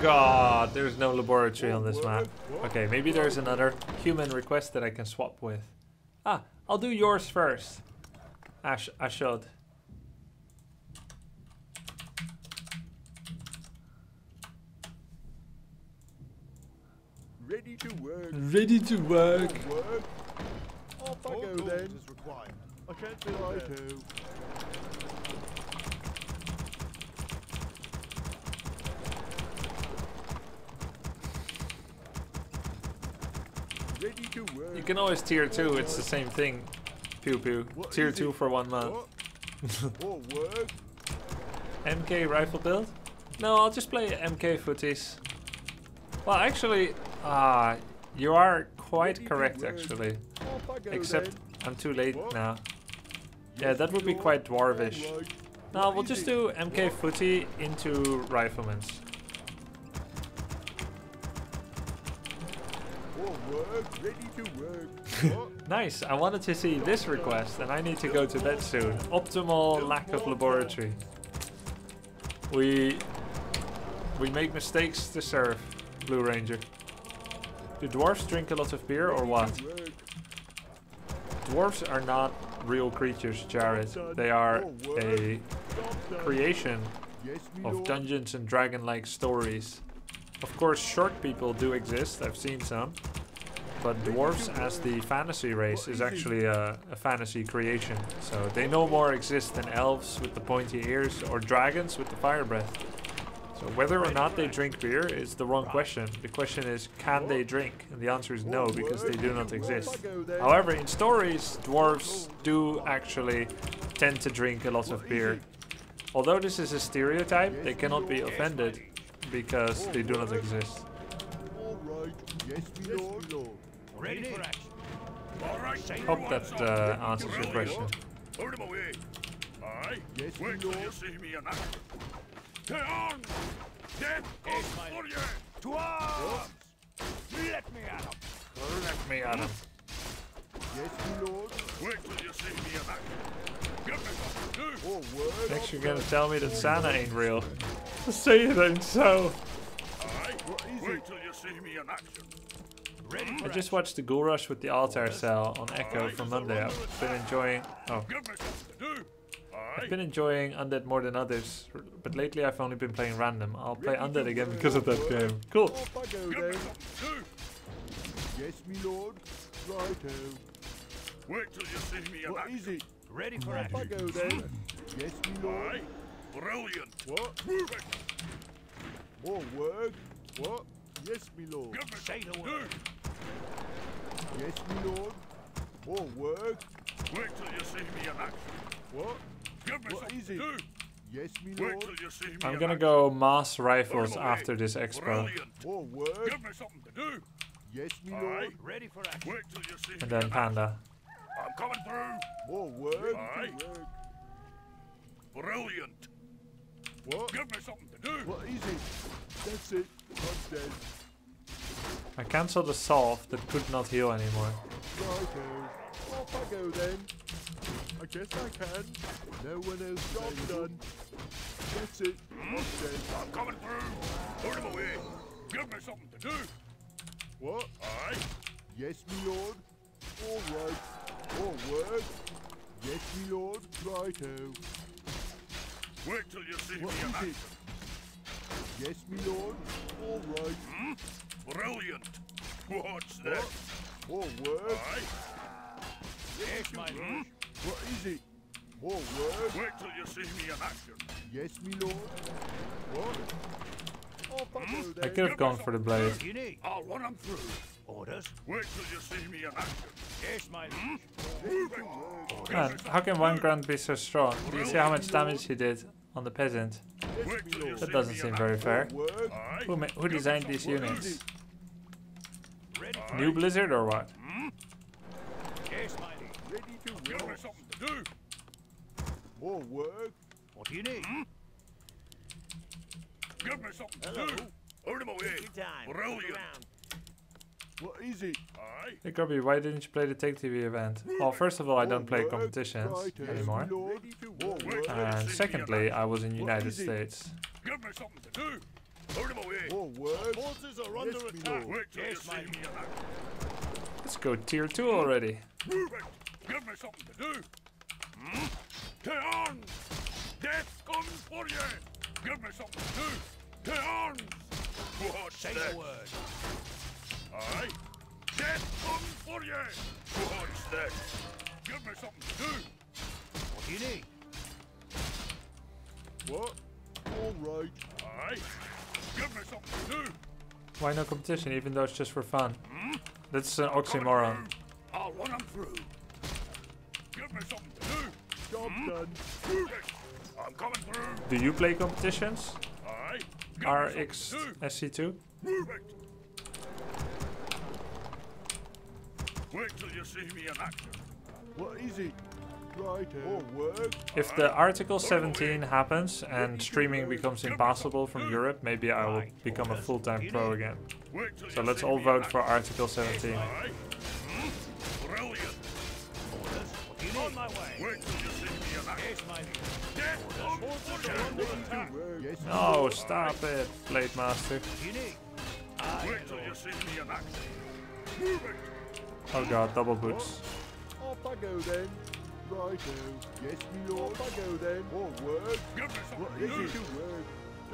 God, there's no laboratory on this map. Okay, maybe there's another human request that I can swap with. Ah, I'll do yours first. I should. Ready to work. Ready to work. Off I go then. I can't be like you. You can always tier 2, it's the same thing. Pew pew. Tier 2 for 1 month. MK rifle build? No, I'll just play MK footies. Well, actually, you are quite correct, actually. Except I'm too late now. Yeah, that would be quite dwarvish. No, we'll just do MK footy into riflemans. Nice, I wanted to see this request and I need to go to bed soon. Optimal lack of laboratory. We make mistakes to serve, Blue Ranger. Do dwarves drink a lot of beer or what? Dwarves are not real creatures, Jared. They are a creation of Dungeons and Dragon-like stories. Of course, short people do exist, I've seen some. But dwarves as the fantasy race is actually a fantasy creation. So they no more exist than elves with the pointy ears or dragons with the fire breath. So whether or not they drink beer is the wrong question. The question is, can they drink? And the answer is no, because they do not exist. However, in stories, dwarves do actually tend to drink a lot of beer. Although this is a stereotype, they cannot be offended because they do not exist. Hope that answers your question. Let me at him. Next you're gonna tell me that Santa ain't real. Say it ain't so. Wait till you see me in action. I just watched the Ghoul Rush with the Altair Cell on Echo from Monday. I've been enjoying... Oh. I've been enjoying Undead more than others, but lately I've only been playing random. I'll play Undead again because of that game. Cool. Yes, me lord. Righto. Wait till you see me in action. Ready for action. Off I go then. Yes, me lord. Brilliant. What? Perfect. More work. What? Yes, me lord. Say the word. Yes, me lord. More work. Wait till you see me in action. What? What is it? Yes, me lord. I'm gonna go mass rifles after this expo. More work. Give me something to do. Yes, me lord. Ready for action. Wait till you see me. And then panda. I'm coming through. More work. Brilliant. What? Give me something to do. What is it? That's it. I'm dead. I cancelled a salve that could not heal anymore. Righto. Off I go then. I guess I can. No one else got done. That's it. I'm coming through. Put him away. Give me something to do. What? Aye. Yes, me lord. All right. All work. Yes, me lord. Righto. Wait till you see me in action. Yes, me lord. All right. Hmm? Brilliant. What's that? More work. Aye. Yes, my lord. What is it? More work. Wait till you see me in action. Yes, me lord. What? I could have gone for the blade. I'll run them through. Orders. Wait till you see me in action. Yes, my lord. Man, how can 1 grand be so strong? Do you see how much damage he did on the peasant? That doesn't seem very fair. Who designed these units? New Blizzard or what? More work. What do you need? Give me something to do. Hold him away. Brilliant. What is it? Hey Grubby, why didn't you play the Take TV event? Well, first of all, I don't play competitions anymore. And secondly, I was in the United States. More words. Forces are under attack. Let's go tier 2 already. Move it. Give me something to do. Hmm? Get on. Death comes for you. Give me something to do. Get on. What's that? Word. Aye. Death comes for you. What's that? Give me something to do. What do you need? What? All right. Aye. Give me something to do. Why no competition, even though it's just for fun? Hmm? That's an oxymoron. I'll run them through. Give me something to do. Job done. I'm coming through. Do you play competitions? Aye. RX SC2? Move it. Wait till you see me in action. What is it? If the Article 17 happens and streaming becomes impossible from Europe, maybe I will become a full-time pro again. So let's all vote for Article 17. No, stop it, blademaster. Oh god, double boots. Right, yes, me lord. I go then. More work. Give me some work.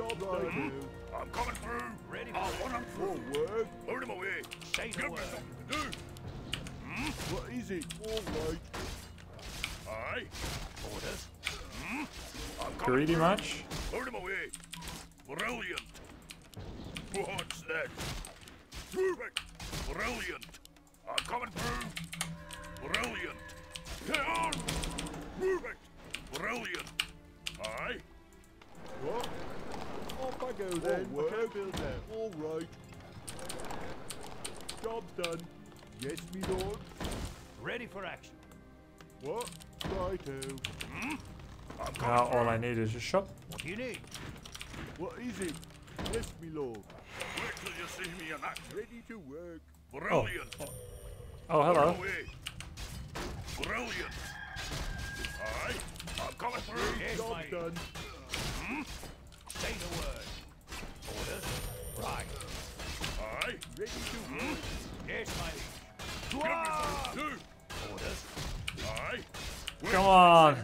Job right now. I'm coming through. Ready. I want him through. More work. Hold him away. Say give me something to do. Hmm? What is it? All right. Aye. Orders. Hmm? I'm coming pretty much. Hold him away. Brilliant. What's that? Move it. Brilliant. I'm coming through. Brilliant. Get on! Move it! Brilliant! Aye? What? Off I go then. I can build that. All right. Job done. Yes, me lord. Ready for action. What? Righto. Hmm? Now all I need is a shop. What do you need? What is it? Yes, me lord. Wait till you see me in action. Ready to work. Brilliant! Oh, oh hello. Brilliant! Alright, I'm coming through! Yes, job done! Hmm? Say the word! Orders? Right! Alright! Ready to move? Yes, my liege! Give me some orders! Alright! Come on!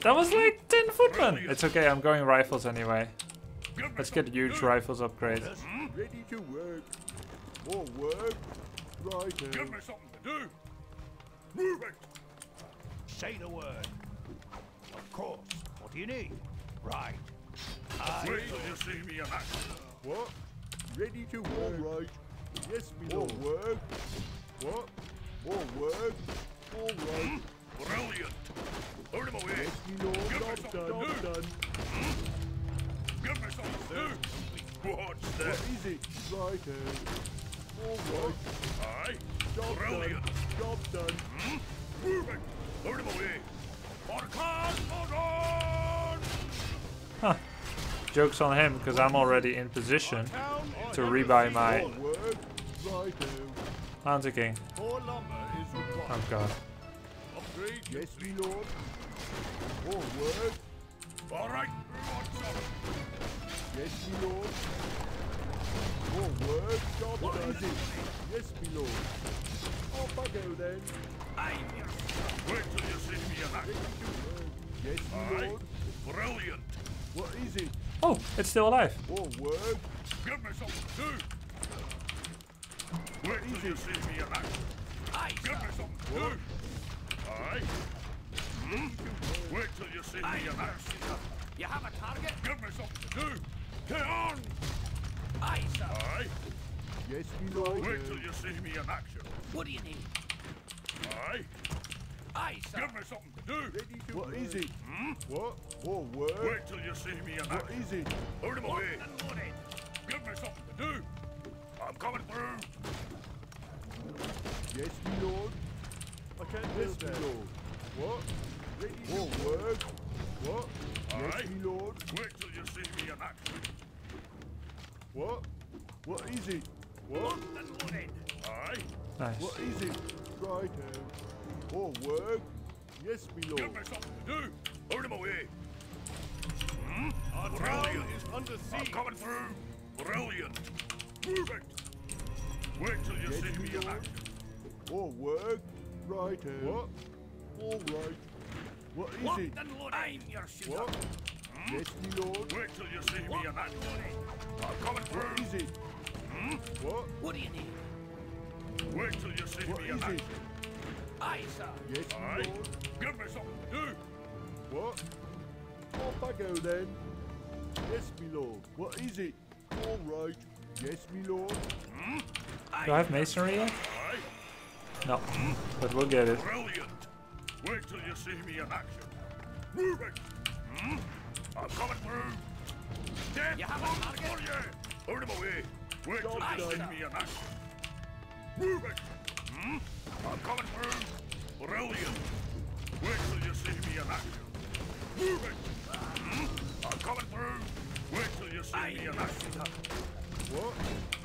That was like 10 footmen! Brilliant. It's okay, I'm going rifles anyway. Let's get huge rifles upgrade. Hmm? Ready to work! More work! Right! Give me something to do! Move it! Say the word. Of course. What do you need? Right. Wait till you see me in action. What? Ready to work. All right. Yes, me lord. All work. What? All work. All right. Brilliant. Hold him away. Yes, me lord. Give me something done. Hmm? Give me something to do. What's that? What is it? Right. All right. Aye. Job brilliant. Done. Job done. Hmm? Move it. Hold him away. Huh. Joke's on him, because I'm already in position to rebuy my Hunter King. Oh god. Yes, me lord. All work. All right. Yes, me lord. More work, job done. Yes, me lord. Off I go then. Wait till you see me in action. Yes, me lord. Brilliant. What is it? Oh, it's still alive. More work. Give me something to do. Wait till you see me in action. Give me something to do. Aye. Hmm? Wait till you see me in action. You have a target? Give me something to do. Get on. Aye, sir. Aye. Yes, me lord. Wait till you see me in action. What do you need? Aye. Aye, sir. Give me something to do. Ready to what is it? Hmm? What? More work. Wait till you see me in action. What is it? Hold him away. Give me something to do. I'm coming through. Yes, me lord. I can't miss me lord. What? Ready more to work. What? Aye. Yes, me lord. Wait till you see me in action. What? What is it? What? Aye. Nice. What is it? Right now. More work? Yes, me lord. Give me something to do. Hold him away. Aurelion is under sea. I'm coming through. Aurelion. Perfect. Wait till you see me in action. Or work. Right hand. What? All right. What is it? I'm your shooter. What? Hmm? Yes, me lord. Wait till you see me in action. I'm coming through. What is it? Hmm? What? What do you need? Wait till you see me in action. Aye, sir. Yes, aye. Lord. Give me something to do. What? Off I go then. Yes, me lord. What is it? All right. Yes, me lord. Hmm? Do I have masonry yet? No, but we'll get it. Brilliant. Wait till you see me in action. Move it. Hmm? I'm coming through. Step on for you. Out of my way. Wait till you see me in action. Move it. Hmm? I'm coming through. Brilliant. Wait till you see me in action. Move it. Hmm? I'm coming through. Wait till you see me in action. What?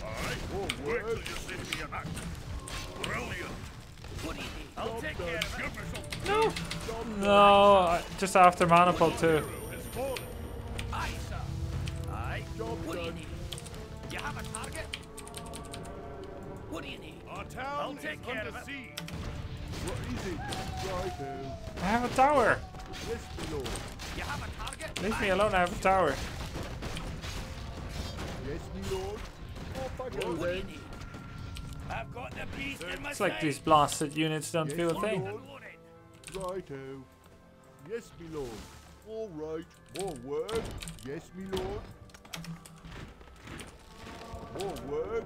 Aye. Oh, wait till you see me in action. Brilliant. I'll take care of it. No. No, just after Maniple too. Aye, sir. Aye. What do you need? You have a target? What do you need? I'll take care of it. What is it? I have a tower. You have a target? Leave me alone, I have a tower. Yes, my lord. What do you need? I've got the beast in my It's like these blasted units don't feel a thing. Righto. Yes, me lord. All right. More work. Yes, me lord. More work.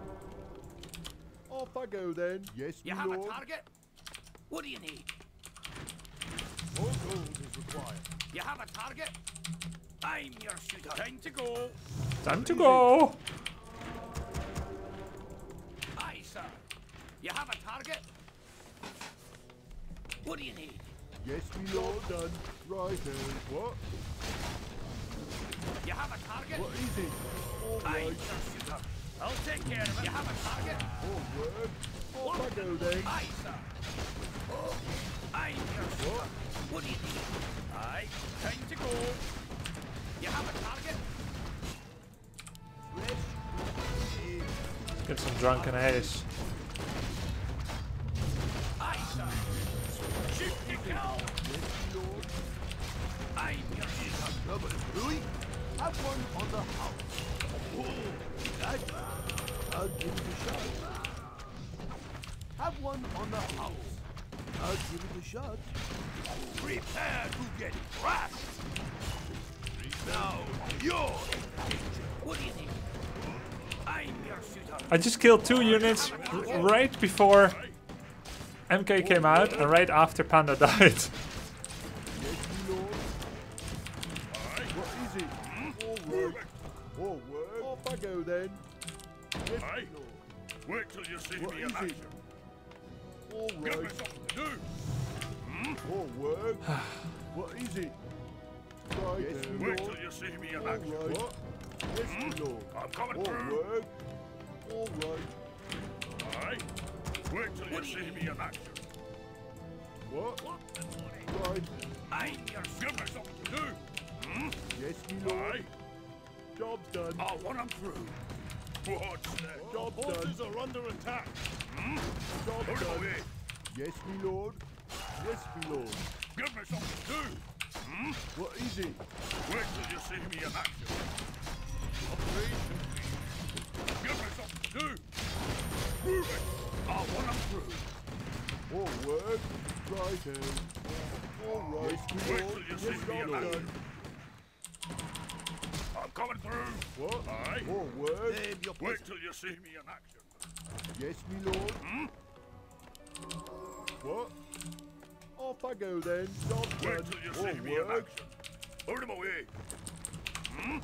Off I go then. Yes, me lord. You have a target? What do you need? More gold is required. You have a target? I'm your shooter. Time to go. Time to go. You have a target? What do you need? Yes, we all done. Right hand. What? You have a target? What is it? All right. I'll take care of it. You have a target? All work. All I go then. Aye, sir. Oh. Aye, sir. What do you need? Aye. Time to go. You have a target? Let's get some drunken haze. Have one on the house. Oh, I'll give it a shot. Have one on the house. I'll give it a shot. Prepare to get crashed. Now you're what do you think? I'm your shooter. I just killed two units right before MK came out and right after Panda died. Then. Yes, aye. Wait till you see me in action. All right. Give me something to do. Hmm? All work. What is it? Right wait till you see me in action. Right. What? Yes, I'm coming through. Work. All right. Aye. Wait till you see me in action. What? Right. Aye. Give me something to do. Hmm? Yes, me lord. Aye. Job done. I want them through. What's that? Job horses are under attack. Hmm? Job done. Yes, me lord. Yes, me lord. Give me something too. Hmm? What is it? Wait till you see me in action. Give me something too. Move it. I want them through. All work. Right hand. All right. Yes, wait till you see me in action. I'm coming through. What? Aye. More work. Wait till you see me in action. Yes, me lord. Hmm? What? Off I go then. Job done. Wait till you see me in action. Hold him away. Hmm?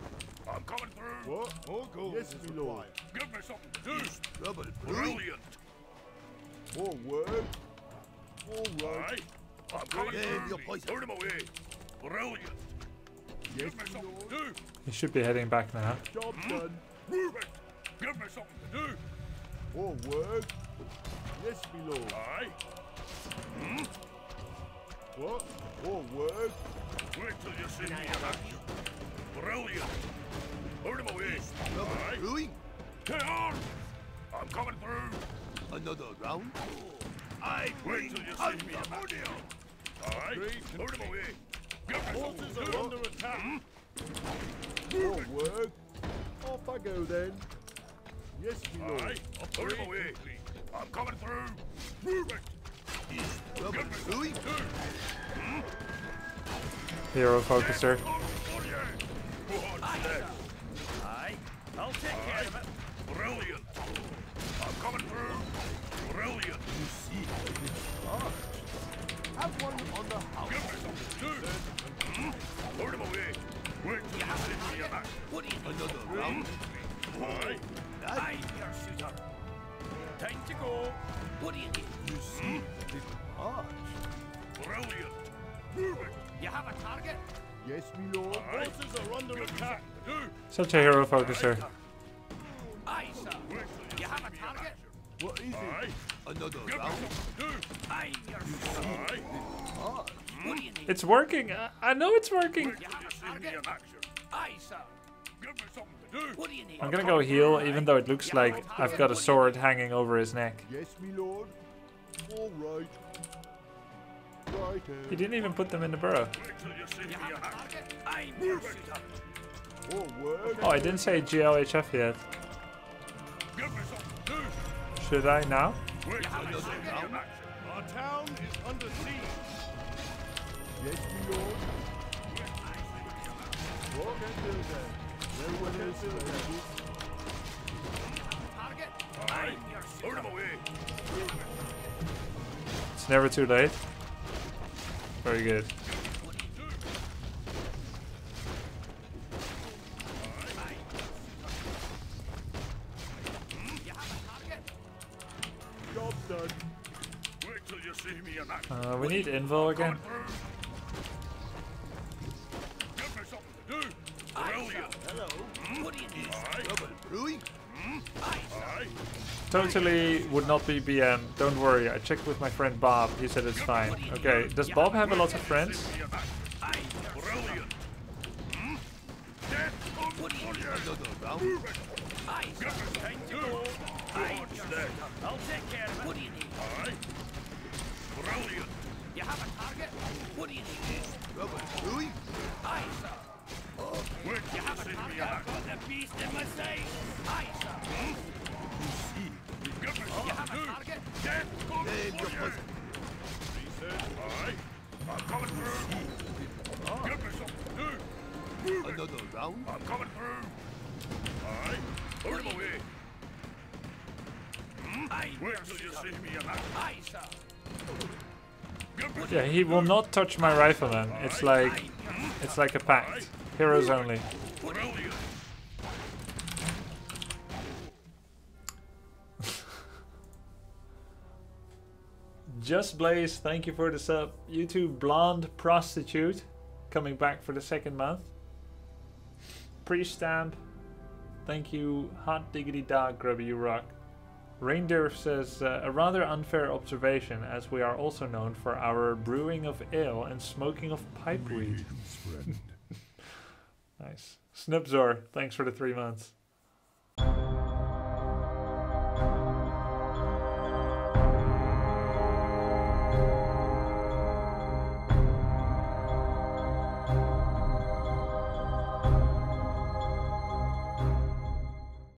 I'm coming through. What? More gold. Yes, me lord. Give me something to do. Rubber. Brilliant. More work. All right. I'm coming through. Hold him away. Brilliant. Yes, he should be heading back now. Job done. Move it. Give me something to do. More work. Yes, me lord. Aye. Hmm? What? More work. Wait till you see me in action. Really? Get on! I'm coming through. Another round? I wait till you see me. All right, hold him away. Forces are under attack. That'll work. Off I go then. Yes, we know. Hold him away. I'm coming through. Move it. Hero focuser. I'll take care of it. Brilliant. I'm coming through. Brilliant. You see how this works. Have one on the house. Give me something too. Hold him away. Wait till you see me back. What is another round? Why? Aye, your shooter. Time to go. What do you need? You see this works. Brilliant. Move it. You have a target? Yes, my lord. Horses are under attack. Such a hero focuser. Aye, sir. You have a target? What is it? Another round? Aye, your what do you need? It's working. I know it's working. You have a target? Aye, sir. Give me something to do. What do you need? I'm gonna go heal, even though it looks like I've got a sword hanging over his neck. Yes, my lord. All right. He didn't even put them in the burrow. Oh, I didn't say GLHF yet. Should I now? Our town is under siege. It's never too late. Very good. We need Invo again. Totally would not be BM. Don't worry. I checked with my friend Bob. He said it's fine. Okay. Does Bob have a lot of friends? Yeah, he will not touch my rifleman. It's like a pact. Heroes only. Just Blaze, thank you for the sub. You two blonde prostitute coming back for the second month. Pre-stamp. Thank you. Hot diggity dog, Grubby, you rock. Reindeer says, a rather unfair observation, as we are also known for our brewing of ale and smoking of pipeweed. Nice. Snubzor, thanks for the 3 months.